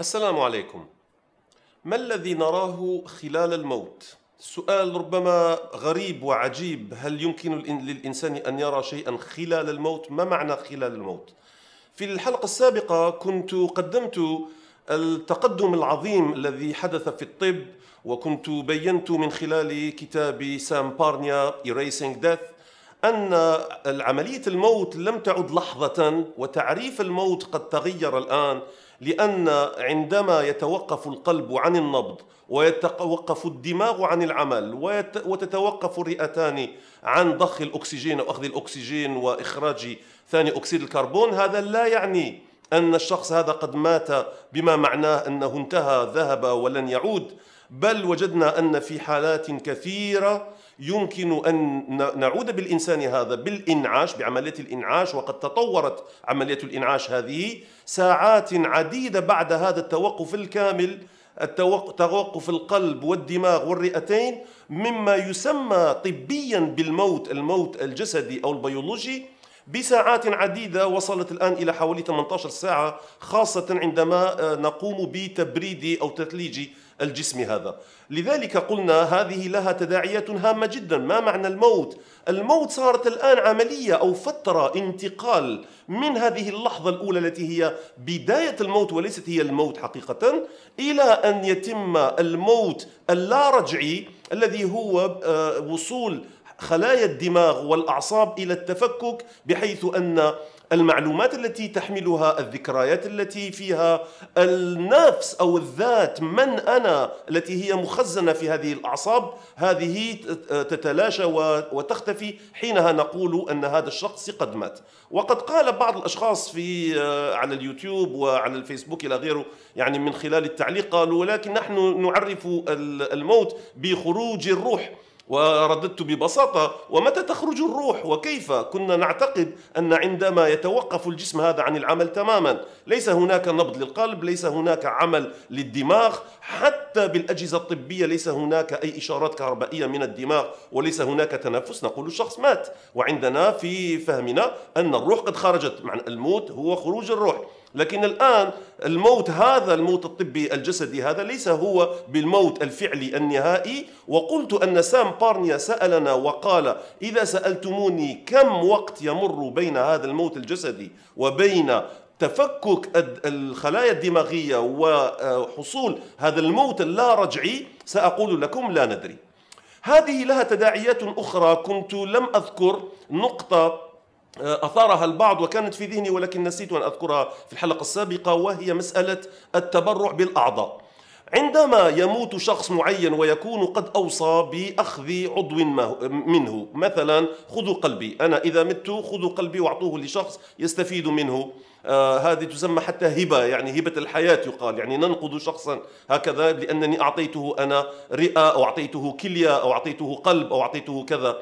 السلام عليكم. ما الذي نراه خلال الموت؟ سؤال ربما غريب وعجيب. هل يمكن للإنسان أن يرى شيئا خلال الموت؟ ما معنى خلال الموت؟ في الحلقة السابقة كنت قدمت التقدم العظيم الذي حدث في الطب، وكنت بينت من خلال كتاب سام بارنيا Erasing Death أن عملية الموت لم تعد لحظة، وتعريف الموت قد تغير الآن، لأن عندما يتوقف القلب عن النبض ويتوقف الدماغ عن العمل وتتوقف الرئتان عن ضخ الأكسجين وأخذ الأكسجين وإخراج ثاني أكسيد الكربون، هذا لا يعني أن الشخص هذا قد مات بما معناه أنه انتهى ذهب ولن يعود، بل وجدنا أن في حالات كثيرة يمكن أن نعود بالإنسان هذا بالإنعاش، بعملية الإنعاش، وقد تطورت عملية الإنعاش هذه ساعات عديدة بعد هذا التوقف الكامل، توقف القلب والدماغ والرئتين، مما يسمى طبيا بالموت، الموت الجسدي أو البيولوجي، بساعات عديدة وصلت الآن إلى حوالي 18 ساعة، خاصة عندما نقوم بتبريد أو تثليج الجسم هذا. لذلك قلنا هذه لها تداعيات هامة جدا. ما معنى الموت؟ الموت صارت الآن عملية أو فترة انتقال من هذه اللحظة الأولى التي هي بداية الموت وليست هي الموت حقيقة، إلى أن يتم الموت اللاارجعي الذي هو وصول خلايا الدماغ والأعصاب إلى التفكك، بحيث أن المعلومات التي تحملها، الذكريات التي فيها، النفس أو الذات، من أنا، التي هي مخزنة في هذه الأعصاب، هذه تتلاشى وتختفي، حينها نقول أن هذا الشخص قد مات. وقد قال بعض الأشخاص على اليوتيوب وعلى الفيسبوك إلى غيره، يعني من خلال التعليق، قالوا ولكن نحن نعرف الموت بخروج الروح. ورددت ببساطة: ومتى تخرج الروح وكيف؟ كنا نعتقد أن عندما يتوقف الجسم هذا عن العمل تماما، ليس هناك نبض للقلب، ليس هناك عمل للدماغ، حتى بالأجهزة الطبية ليس هناك أي إشارات كهربائية من الدماغ، وليس هناك تنفس، نقول الشخص مات. وعندنا في فهمنا أن الروح قد خرجت، معنى الموت هو خروج الروح. لكن الآن الموت هذا، الموت الطبي الجسدي هذا، ليس هو بالموت الفعلي النهائي. وقلت أن سام بارنيا سألنا وقال: إذا سألتموني كم وقت يمر بين هذا الموت الجسدي وبين تفكك الخلايا الدماغية وحصول هذا الموت اللارجعي، سأقول لكم: لا ندري. هذه لها تداعيات أخرى. كنت لم أذكر نقطة أثارها البعض وكانت في ذهني ولكن نسيت أن أذكرها في الحلقة السابقة، وهي مسألة التبرع بالأعضاء. عندما يموت شخص معين ويكون قد أوصى بأخذ عضو منه، مثلا خذوا قلبي، أنا إذا مت خذوا قلبي واعطوه لشخص يستفيد منه، هذه تسمى حتى هبة، يعني هبة الحياة يقال، يعني ننقذ شخصا هكذا لأنني أعطيته أنا رئة أو أعطيته كلية أو أعطيته قلب أو أعطيته كذا.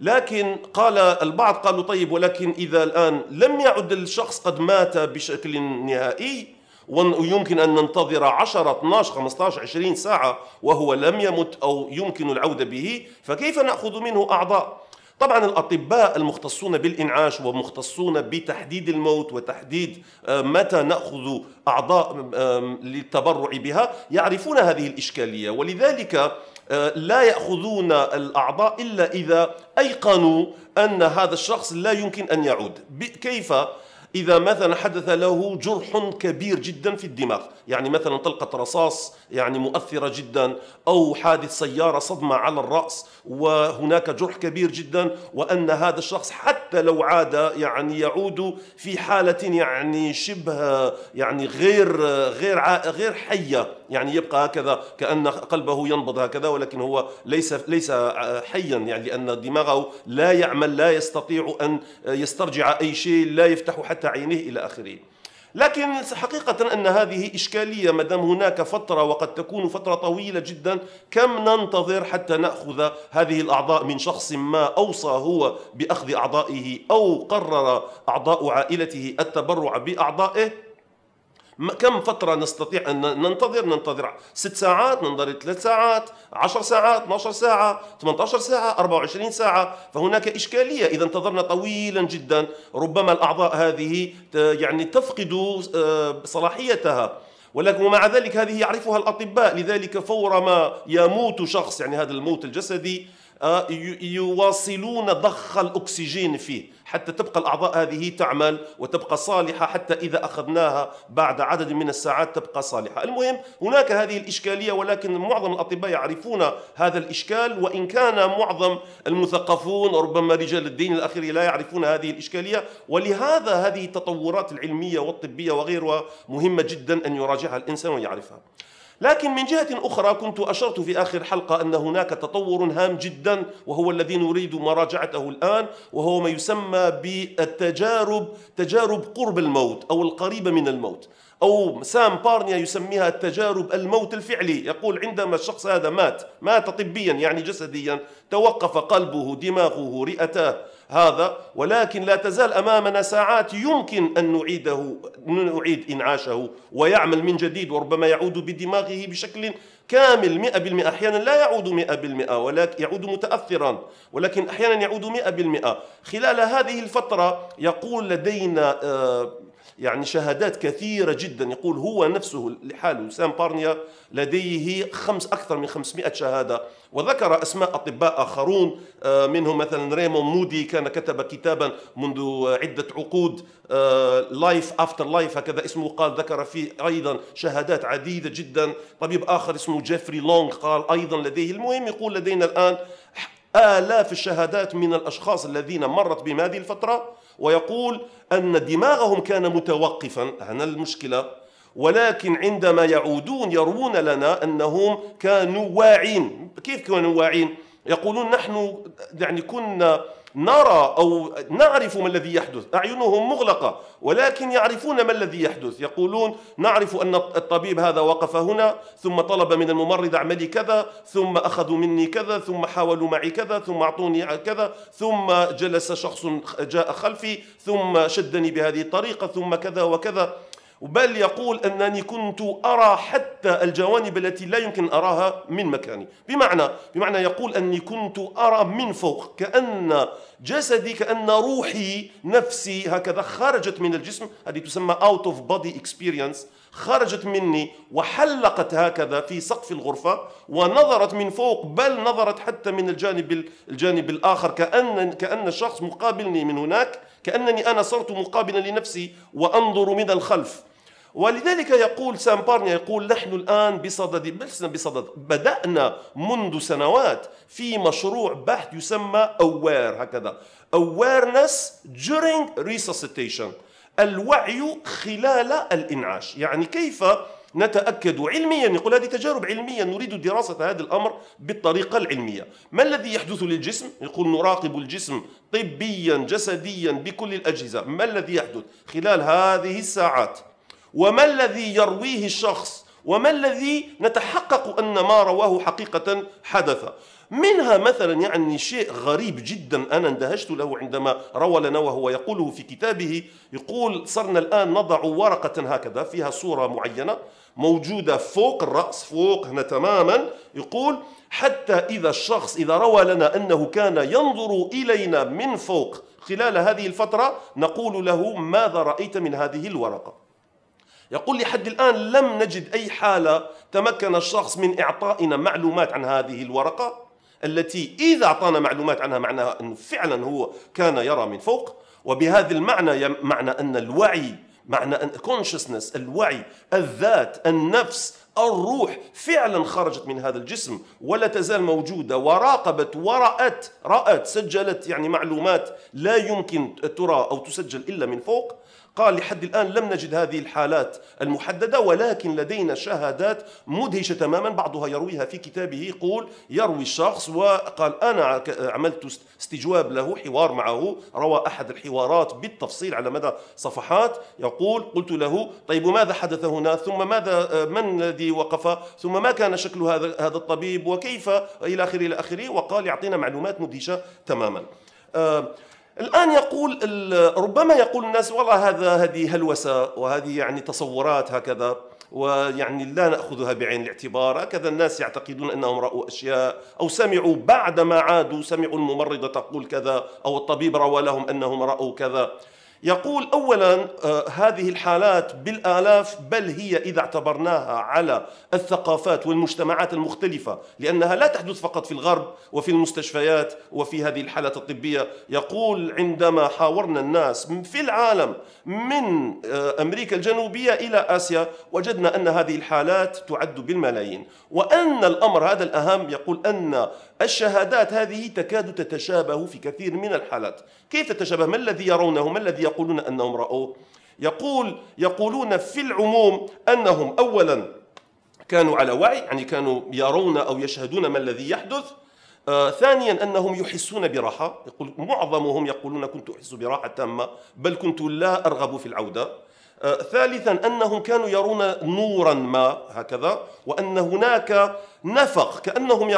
لكن قال البعض، قالوا طيب ولكن إذا الآن لم يعد الشخص قد مات بشكل نهائي، ويمكن أن ننتظر 10 12 15 20 ساعة وهو لم يمت أو يمكن العودة به، فكيف نأخذ منه أعضاء؟ طبعا الأطباء المختصون بالإنعاش ومختصون بتحديد الموت وتحديد متى نأخذ أعضاء للتبرع بها يعرفون هذه الإشكالية، ولذلك لا يأخذون الأعضاء إلا إذا أيقنوا أن هذا الشخص لا يمكن أن يعود. كيف؟ إذا مثلا حدث له جرح كبير جدا في الدماغ، يعني مثلا طلقة رصاص يعني مؤثرة جدا، أو حادث سيارة، صدمة على الرأس وهناك جرح كبير جدا، وأن هذا الشخص حتى لو عاد يعني يعود في حالة يعني شبه يعني غير حية، يعني يبقى هكذا كأن قلبه ينبض هكذا، ولكن هو ليس حيا، يعني لأن دماغه لا يعمل، لا يستطيع أن يسترجع أي شيء، لا يفتح حتى عينيه إلى آخره. لكن حقيقة أن هذه إشكالية، ما دام هناك فترة وقد تكون فترة طويلة جدا، كم ننتظر حتى نأخذ هذه الأعضاء من شخص ما أوصى هو بأخذ أعضائه أو قرر أعضاء عائلته التبرع بأعضائه؟ كم فترة نستطيع أن ننتظر؟ ننتظر 6 ساعات، ننتظر 3 ساعات، 10 ساعات، 12 ساعة، 18 ساعة، 24 ساعة، فهناك إشكالية. إذا انتظرنا طويلا جدا ربما الأعضاء هذه يعني تفقد صلاحيتها. ولكن ومع ذلك هذه يعرفها الأطباء. لذلك فور ما يموت شخص، يعني هذا الموت الجسدي، يواصلون ضخ الأكسجين فيه حتى تبقى الأعضاء هذه تعمل وتبقى صالحة، حتى إذا أخذناها بعد عدد من الساعات تبقى صالحة. المهم هناك هذه الإشكالية، ولكن معظم الأطباء يعرفون هذا الإشكال، وإن كان معظم المثقفون ربما رجال الدين الآخرين لا يعرفون هذه الإشكالية. ولهذا هذه التطورات العلمية والطبية وغيرها مهمة جدا أن يراجعها الإنسان ويعرفها. لكن من جهة أخرى كنت أشرت في آخر حلقة أن هناك تطور هام جدا، وهو الذي نريد مراجعته الآن، وهو ما يسمى بالتجارب، تجارب قرب الموت أو القريبة من الموت، أو سام بارنيا يسميها تجارب الموت الفعلي. يقول عندما الشخص هذا مات طبيا، يعني جسديا، توقف قلبه، دماغه، رئتاه، هذا، ولكن لا تزال أمامنا ساعات يمكن أن نعيد إنعاشه ويعمل من جديد، وربما يعود بدماغه بشكل كامل 100%. أحيانا لا يعود 100%، ولكن يعود متأثرا، ولكن أحيانا يعود 100%. خلال هذه الفترة يقول لدينا يعني شهادات كثيرة جدا. يقول هو نفسه لحاله سام بارنيا لديه أكثر من 500 شهادة، وذكر أسماء أطباء آخرون، منهم مثلا ريمون مودي، كان كتب كتابا منذ عدة عقود، Life After Life هكذا اسمه، قال ذكر فيه أيضا شهادات عديدة جدا. طبيب آخر اسمه جيفري لونغ قال أيضا لديه. المهم يقول لدينا الآن آلاف الشهادات من الأشخاص الذين مرت بهم هذه الفترة، ويقول أن دماغهم كان متوقفا، هنا المشكلة، ولكن عندما يعودون يروون لنا أنهم كانوا واعين. كيف كانوا واعين؟ يقولون نحن يعني كنا نرى أو نعرف ما الذي يحدث، أعينهم مغلقة ولكن يعرفون ما الذي يحدث. يقولون نعرف أن الطبيب هذا وقف هنا، ثم طلب من الممرض اعملي كذا، ثم أخذوا مني كذا، ثم حاولوا معي كذا، ثم أعطوني كذا، ثم جلس شخص جاء خلفي، ثم شدني بهذه الطريقة، ثم كذا وكذا. بل يقول أنني كنت أرى حتى الجوانب التي لا يمكن أراها من مكاني، بمعنى يقول أني كنت أرى من فوق، كأن جسدي، كأن روحي، نفسي هكذا خرجت من الجسم. هذه تسمى out of body experience، خرجت مني وحلقت هكذا في سقف الغرفة ونظرت من فوق، بل نظرت حتى من الجانب الآخر، كأن الشخص مقابلني من هناك، كأنني أنا صرت مقابلا لنفسي وأنظر من الخلف. ولذلك يقول سام بارنيا، يقول نحن الآن بدأنا منذ سنوات في مشروع بحث يسمى AWARE، هكذا Awareness during resuscitation، الوعي خلال الإنعاش. يعني كيف نتأكد علميا، يقول هذه تجارب علمية، نريد دراسة هذا الأمر بالطريقة العلمية. ما الذي يحدث للجسم؟ يقول نراقب الجسم طبيا جسديا بكل الأجهزة، ما الذي يحدث خلال هذه الساعات، وما الذي يرويه الشخص، وما الذي نتحقق أن ما رواه حقيقة حدث. منها مثلا يعني شيء غريب جدا أنا اندهشت له عندما روى لنا، وهو يقوله في كتابه، يقول صرنا الآن نضع ورقة هكذا فيها صورة معينة موجودة فوق الرأس، فوق هنا تماما. يقول حتى إذا الشخص روى لنا أنه كان ينظر إلينا من فوق خلال هذه الفترة، نقول له ماذا رأيت من هذه الورقة. يقول لحد الآن لم نجد أي حالة تمكن الشخص من إعطائنا معلومات عن هذه الورقة، التي إذا أعطانا معلومات عنها معناها أنه فعلا هو كان يرى من فوق. وبهذا المعنى، معنى أن الوعي، معنى أن consciousness، الوعي، الذات، النفس، الروح فعلا خرجت من هذا الجسم ولا تزال موجودة، وراقبت ورأت، سجلت يعني معلومات لا يمكن ترى أو تسجل إلا من فوق. قال لحد الآن لم نجد هذه الحالات المحددة، ولكن لدينا شهادات مدهشة تماما، بعضها يرويها في كتابه. يقول يروي الشخص وقال أنا عملت استجواب له، حوار معه، روى أحد الحوارات بالتفصيل على مدى صفحات. يقول قلت له طيب وماذا حدث هنا، ثم ماذا، من الذي وقف، ثم ما كان شكل هذا الطبيب، وكيف، إلى آخره إلى آخره. وقال يعطينا معلومات مدهشة تماما. الآن يقول ربما يقول الناس والله هذه هلوسة، وهذه يعني تصورات هكذا، ويعني لا نأخذها بعين الاعتبار. هكذا الناس يعتقدون أنهم رأوا أشياء أو سمعوا بعدما عادوا، سمعوا الممرضة تقول كذا، أو الطبيب روى لهم أنهم رأوا كذا. يقول أولاً هذه الحالات بالآلاف، بل هي إذا اعتبرناها على الثقافات والمجتمعات المختلفة، لأنها لا تحدث فقط في الغرب وفي المستشفيات وفي هذه الحالات الطبية. يقول عندما حاورنا الناس في العالم من أمريكا الجنوبية إلى آسيا وجدنا أن هذه الحالات تعد بالملايين، وأن الأمر هذا الأهم يقول أن الشهادات هذه تكاد تتشابه في كثير من الحالات. كيف تتشابه؟ ما الذي يرونه؟ ما الذي يقولون أنهم رأوه؟ يقولون في العموم أنهم أولا كانوا على وعي، يعني كانوا يرون أو يشهدون ما الذي يحدث. ثانيا أنهم يحسون براحة، يقول معظمهم يقولون كنت أحس براحة تامة بل كنت لا أرغب في العودة. ثالثا أنهم كانوا يرون نورا ما هكذا، وأن هناك نفق، كأنهم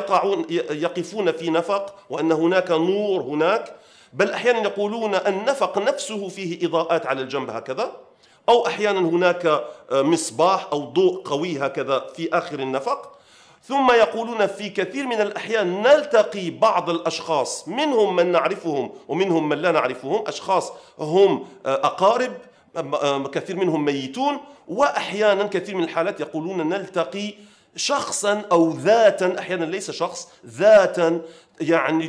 يقفون في نفق وأن هناك نور هناك، بل أحيانا يقولون النفق نفسه فيه إضاءات على الجنب هكذا، أو أحيانا هناك مصباح أو ضوء قوي هكذا في آخر النفق. ثم يقولون في كثير من الأحيان نلتقي بعض الأشخاص، منهم من نعرفهم ومنهم من لا نعرفهم، أشخاص هم أقارب، كثير منهم ميتون، وأحيانا كثير من الحالات يقولون نلتقي شخصا أو ذاتا، أحيانا ليس شخص، ذاتا يعني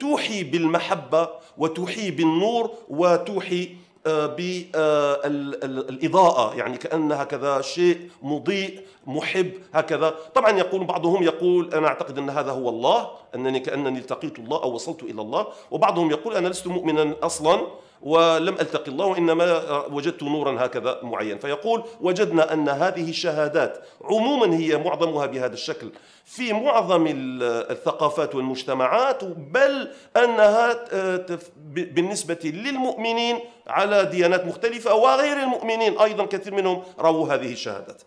توحي بالمحبة وتوحي بالنور وتوحي بالإضاءة، يعني كأنها كذا شيء مضيء محب هكذا. طبعا يقول بعضهم يقول أنا أعتقد أن هذا هو الله، أنني كأنني التقيت الله أو وصلت إلى الله، وبعضهم يقول أنا لست مؤمنا أصلا ولم ألتقي الله وإنما وجدت نورا هكذا معين. فيقول وجدنا أن هذه الشهادات عموما هي معظمها بهذا الشكل في معظم الثقافات والمجتمعات، بل أنها بالنسبة للمؤمنين على ديانات مختلفة وغير المؤمنين أيضا كثير منهم رأوا هذه الشهادات.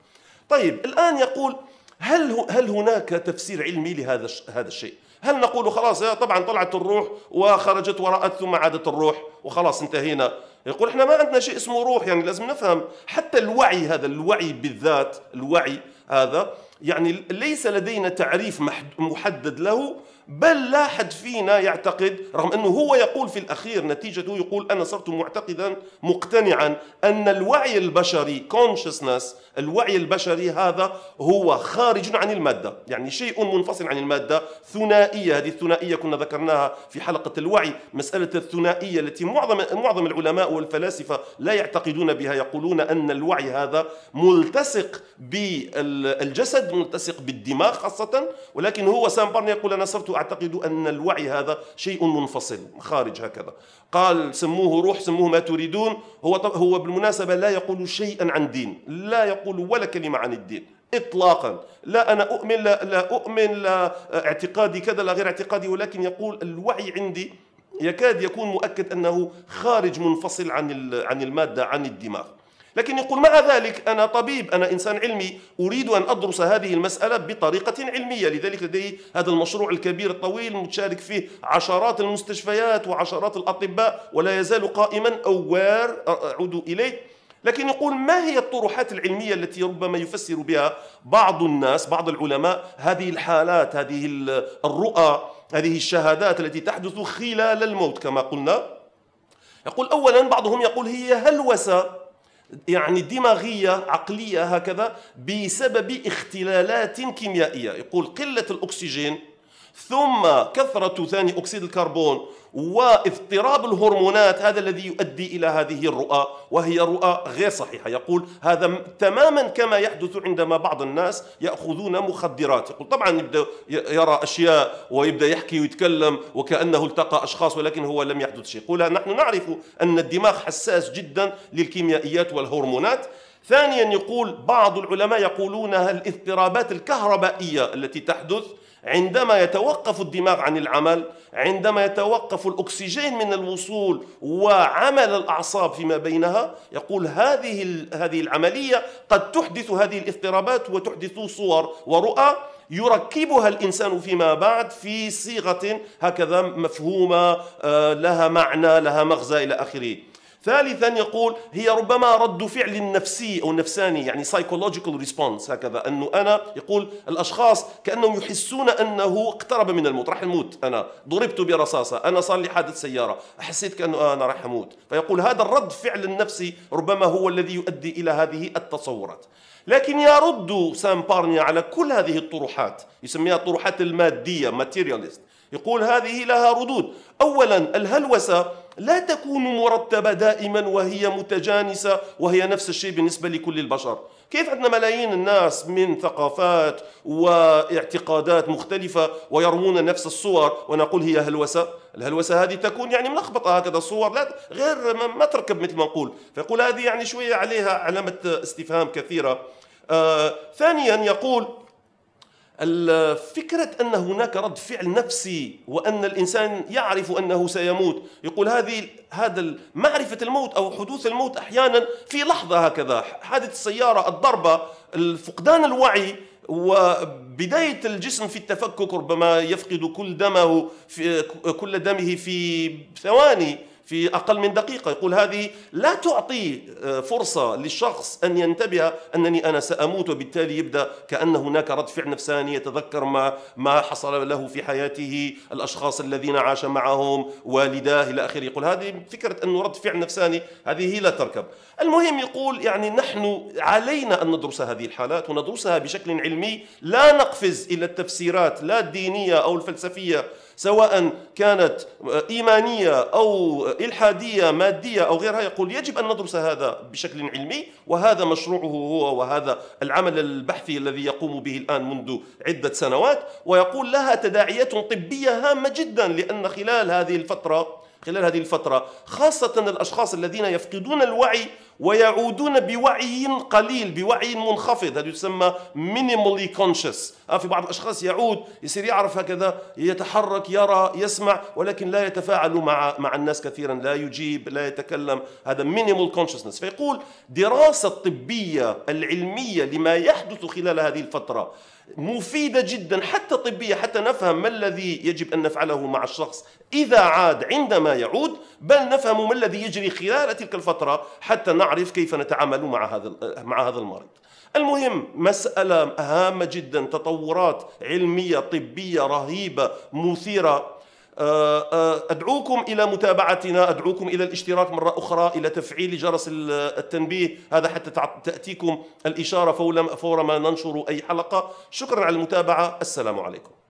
طيب الآن يقول هل هناك تفسير علمي لهذا الشيء؟ هل نقول خلاص طبعا طلعت الروح وخرجت ورأت ثم عادت الروح وخلاص انتهينا؟ يقول احنا ما عندنا شيء اسمه روح، يعني لازم نفهم حتى الوعي هذا، الوعي بالذات، الوعي هذا يعني ليس لدينا تعريف محدد له، بل لا حد فينا يعتقد، رغم أنه هو يقول في الأخير نتيجته يقول أنا صرت معتقدا مقتنعا أن الوعي البشري consciousness، الوعي البشري هذا هو خارج عن المادة، يعني شيء منفصل عن المادة، ثنائية. هذه الثنائية كنا ذكرناها في حلقة الوعي، مسألة الثنائية التي معظم العلماء والفلاسفة لا يعتقدون بها، يقولون أن الوعي هذا ملتصق بالجسد، ملتصق بالدماغ خاصة، ولكن هو سام بارنيا يقول أنا صرت أعتقد أن الوعي هذا شيء منفصل خارج هكذا. قال سموه روح، سموه ما تريدون، هو بالمناسبة لا يقول شيئا عن دين، لا يقول ولا كلمة عن الدين إطلاقا، لا أنا أؤمن لا أؤمن، لا اعتقادي كذا لا غير اعتقادي، ولكن يقول الوعي عندي يكاد يكون مؤكد أنه خارج منفصل عن المادة، عن الدماغ. لكن يقول مع ذلك أنا طبيب، أنا إنسان علمي، أريد أن أدرس هذه المسألة بطريقة علمية، لذلك لدي هذا المشروع الكبير الطويل متشارك فيه عشرات المستشفيات وعشرات الأطباء ولا يزال قائما، AWARE أعود إليه. لكن يقول ما هي الطروحات العلمية التي ربما يفسر بها بعض الناس، بعض العلماء، هذه الحالات، هذه الرؤى، هذه الشهادات التي تحدث خلال الموت كما قلنا؟ يقول أولا بعضهم يقول هي هلوسة يعني دماغية عقلية هكذا بسبب اختلالات كيميائية، يقول قلة الأكسجين ثم كثرة ثاني أكسيد الكربون واضطراب الهرمونات، هذا الذي يؤدي إلى هذه الرؤى، وهي رؤى غير صحيحة. يقول هذا تماما كما يحدث عندما بعض الناس يأخذون مخدرات، يقول طبعا يبدأ يرى أشياء ويبدأ يحكي ويتكلم وكأنه التقى أشخاص ولكن هو لم يحدث شيء. يقول نحن نعرف أن الدماغ حساس جدا للكيميائيات والهرمونات. ثانيا يقول بعض العلماء يقولون الاضطرابات الكهربائية التي تحدث عندما يتوقف الدماغ عن العمل، عندما يتوقف الأكسجين من الوصول وعمل الأعصاب فيما بينها، يقول هذه العملية قد تحدث هذه الاضطرابات وتحدث صور ورؤى يركبها الإنسان فيما بعد في صيغة هكذا مفهومة لها معنى، لها مغزى إلى آخره. ثالثا يقول هي ربما رد فعل نفسي أو نفساني، يعني psychological response هكذا، أنه أنا يقول الأشخاص كأنهم يحسون أنه اقترب من الموت، راح أموت، أنا ضربت برصاصة، أنا صار لي حادث سيارة، حسيت كأنه أنا راح أموت، فيقول هذا الرد فعل النفسي ربما هو الذي يؤدي إلى هذه التصورات. لكن يرد سام بارنيا على كل هذه الطروحات، يسميها الطروحات المادية materialist، يقول هذه لها ردود. أولا الهلوسة لا تكون مرتبة دائما وهي متجانسة وهي نفس الشيء بالنسبة لكل البشر. كيف عندنا ملايين الناس من ثقافات واعتقادات مختلفة ويرمون نفس الصور ونقول هي هلوسة؟ الهلوسة هذه تكون يعني ملخبطة هكذا، الصور لا غير ما تركب مثل ما نقول، فيقول هذه يعني شوية عليها علامة استفهام كثيرة. ثانيا يقول الفكرة أن هناك رد فعل نفسي وأن الإنسان يعرف أنه سيموت، يقول هذا معرفة الموت أو حدوث الموت أحيانا في لحظة هكذا، حادث السيارة، الضربة، فقدان الوعي، وبداية الجسم في التفكك، ربما يفقد كل دمه في ثواني، في أقل من دقيقة. يقول هذه لا تعطي فرصة للشخص أن ينتبه أنني أنا سأموت، وبالتالي يبدأ كأن هناك رد فعل نفساني، يتذكر ما حصل له في حياته، الأشخاص الذين عاش معهم، والداه إلى آخره. يقول هذه فكرة أنه رد فعل نفساني هذه لا تركب. المهم يقول يعني نحن علينا أن ندرس هذه الحالات وندرسها بشكل علمي، لا نقفز إلى التفسيرات لا الدينية أو الفلسفية، سواء كانت إيمانية أو إلحادية مادية أو غيرها. يقول يجب أن ندرس هذا بشكل علمي، وهذا مشروعه هو، وهذا العمل البحثي الذي يقوم به الآن منذ عدة سنوات. ويقول لها تداعيات طبية هامة جدا، لأن خلال هذه الفترة خاصة الأشخاص الذين يفقدون الوعي ويعودون بوعي قليل، بوعي منخفض، هذا يسمى minimally conscious. في بعض الأشخاص يعود يصير يعرف هكذا، يتحرك، يرى، يسمع، ولكن لا يتفاعل مع الناس كثيرا، لا يجيب، لا يتكلم، هذا minimal consciousness. فيقول دراسة طبية العلمية لما يحدث خلال هذه الفترة مفيدة جدا، حتى طبية، حتى نفهم ما الذي يجب أن نفعله مع الشخص إذا عاد، عندما يعود، بل نفهم ما الذي يجري خلال تلك الفترة حتى نعرف كيف نتعامل مع هذا المرض. المهم مسألة هامة جدا، تطورات علمية طبية رهيبة مثيرة. أدعوكم إلى متابعتنا، أدعوكم إلى الاشتراك مرة أخرى، إلى تفعيل جرس التنبيه هذا حتى تأتيكم الإشارة فور ما ننشر أي حلقة. شكرا على المتابعة، السلام عليكم.